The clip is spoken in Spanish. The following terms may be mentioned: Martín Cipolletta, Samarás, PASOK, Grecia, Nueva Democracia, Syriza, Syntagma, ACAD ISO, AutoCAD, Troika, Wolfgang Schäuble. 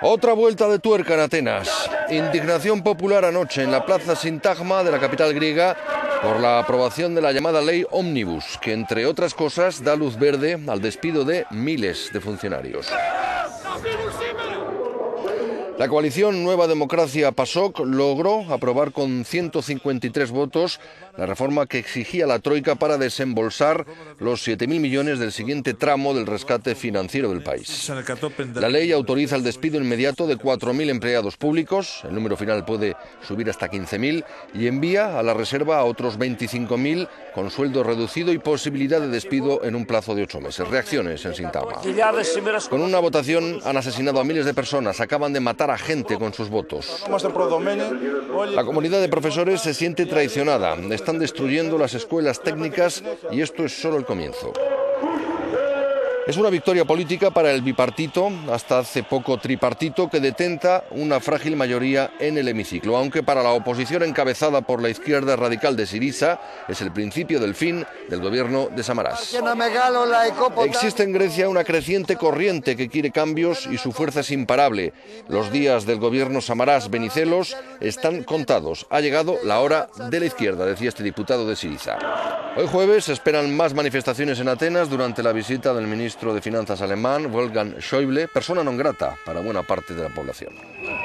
Otra vuelta de tuerca en Atenas. Indignación popular anoche en la plaza Syntagma de la capital griega por la aprobación de la llamada ley Omnibus, que entre otras cosas da luz verde al despido de miles de funcionarios. La coalición Nueva Democracia PASOK logró aprobar con 153 votos la reforma que exigía la Troika para desembolsar los 7.000 millones del siguiente tramo del rescate financiero del país. La ley autoriza el despido inmediato de 4.000 empleados públicos, el número final puede subir hasta 15.000, y envía a la reserva a otros 25.000 con sueldo reducido y posibilidad de despido en un plazo de 8 meses. Reacciones en Syntagma. Con una votación han asesinado a miles de personas, acaban de matar a gente con sus votos. La comunidad de profesores se siente traicionada. Están destruyendo las escuelas técnicas y esto es solo el comienzo. Es una victoria política para el bipartito, hasta hace poco tripartito, que detenta una frágil mayoría en el hemiciclo, aunque para la oposición encabezada por la izquierda radical de Syriza es el principio del fin del gobierno de Samaras. Existe en Grecia una creciente corriente que quiere cambios y su fuerza es imparable. Los días del gobierno Samaras-Benicelos están contados. Ha llegado la hora de la izquierda, decía este diputado de Syriza. Hoy jueves se esperan más manifestaciones en Atenas durante la visita del ministro de Finanzas alemán, Wolfgang Schäuble, persona non grata para buena parte de la población.